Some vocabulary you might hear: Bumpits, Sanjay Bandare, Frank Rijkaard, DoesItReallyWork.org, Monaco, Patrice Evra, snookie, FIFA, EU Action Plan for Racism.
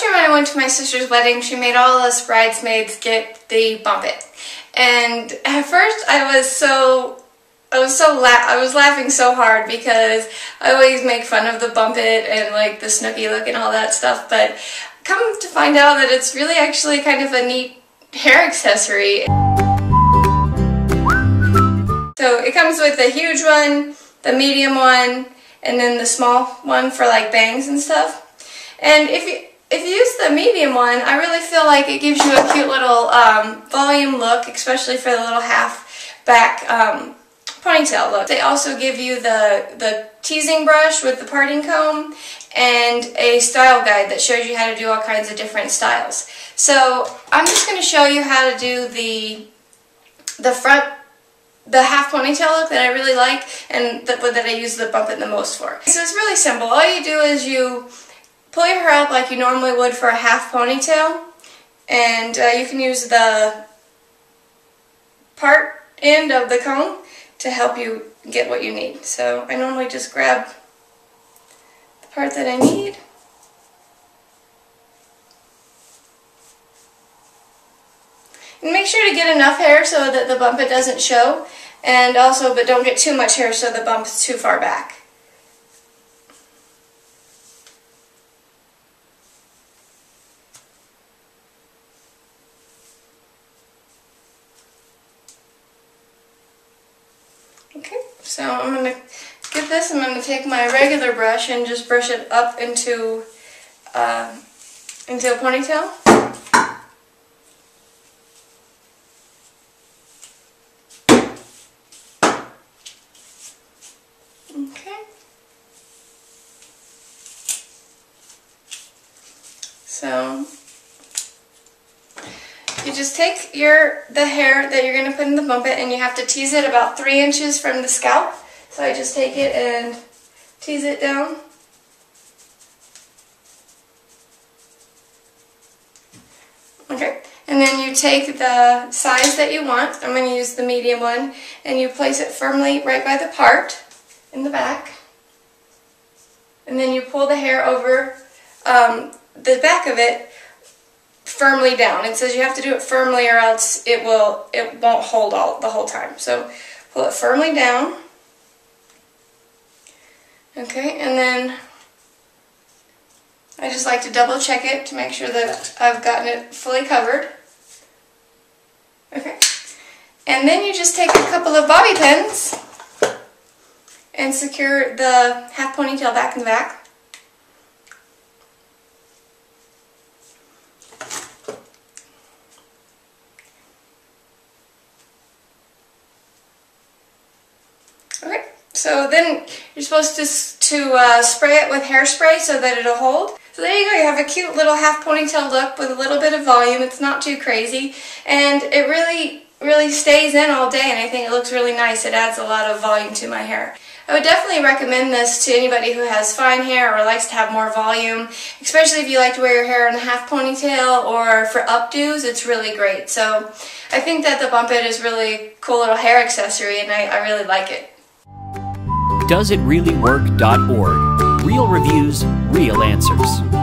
Last year when I went to my sister's wedding, she made all us bridesmaids get the Bumpit. And at first I was laughing so hard because I always make fun of the Bumpit and like the snooky look and all that stuff, but come to find out that it's really actually kind of a neat hair accessory. So it comes with the huge one, the medium one, and then the small one for like bangs and stuff. And if you use the medium one, I really feel like it gives you a cute little volume look, especially for the little half back ponytail look. They also give you the teasing brush with the parting comb and a style guide that shows you how to do all kinds of different styles. So I'm just going to show you how to do the half ponytail look that I really like and that I use the Bumpit the most for. So it's really simple. All you do is you pull your hair up like you normally would for a half ponytail, and you can use the part end of the comb to help you get what you need. So I normally just grab the part that I need. And make sure to get enough hair so that the Bumpit doesn't show, and also, but don't get too much hair so the bump's too far back. Okay, so I'm going to get this, I'm going to take my regular brush and just brush it up into a ponytail. Okay. So you just take the hair that you're going to put in the Bumpit, and you have to tease it about 3 inches from the scalp. So I just take it and tease it down. Okay, and then you take the size that you want. I'm going to use the medium one, and you place it firmly right by the part in the back. And then you pull the hair over the back of it firmly down. It says you have to do it firmly or else it won't hold the whole time. So pull it firmly down. Okay, and then I just like to double check it to make sure that I've gotten it fully covered. Okay. And then you just take a couple of bobby pins and secure the half ponytail back in the back. Okay, so then you're supposed to spray it with hairspray so that it'll hold. So there you go, you have a cute little half ponytail look with a little bit of volume. It's not too crazy, and it really stays in all day, and I think it looks really nice. It adds a lot of volume to my hair. I would definitely recommend this to anybody who has fine hair or likes to have more volume, especially if you like to wear your hair in a half ponytail or for updos. It's really great. So I think that the Bumpit is really a cool little hair accessory, and I really like it. DoesItReallyWork.org. Real reviews, real answers.